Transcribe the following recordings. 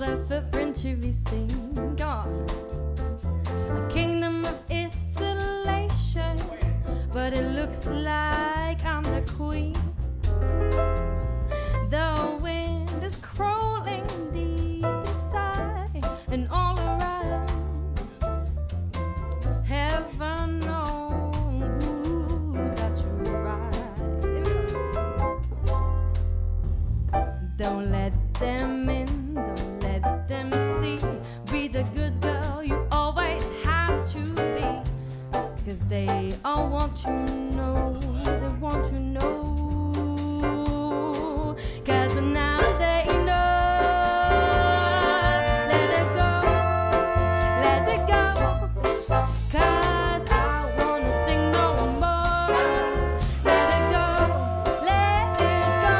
not a footprint to be seen. Gone. A kingdom of isolation, but it looks like I'm the queen. The wind is crawling deep inside and all around. Heaven knows that you're right. Don't let them in, don't let them see. Be the good girl you always have to be. 'Cause they all want you to know, they want you to know. 'Cause now they know. Let it go, let it go. 'Cause I wanna sing no more. Let it go, let it go.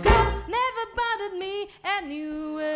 'Cause never bothered me anyway.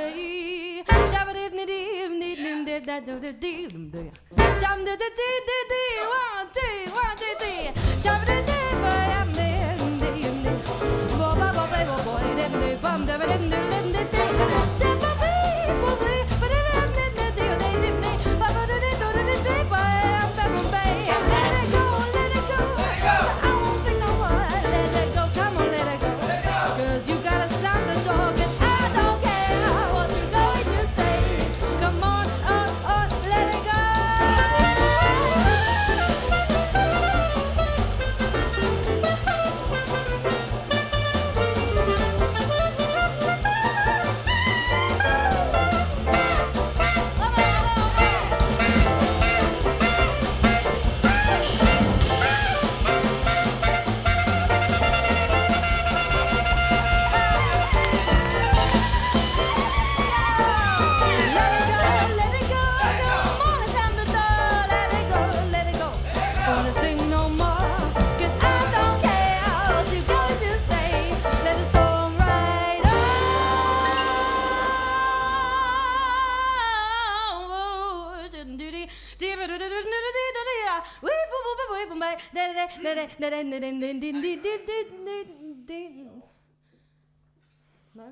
No?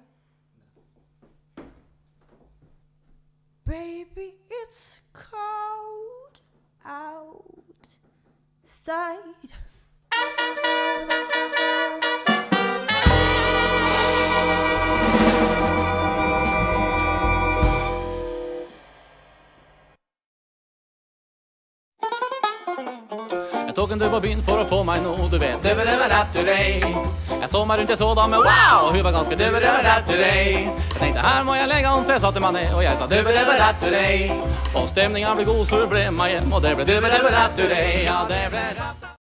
Baby, it's cold outside. Jag tog en tur på byn för att få mig nå, du vet. Jag sommar runt, jag såg dem, men wow, hur var ganska du. Jag tänkte, här må jag lägga om, så jag sa till mannen, och jag sa du. Och stämningen blev god, så det blev mig hem, och det blev du. Ja, det blev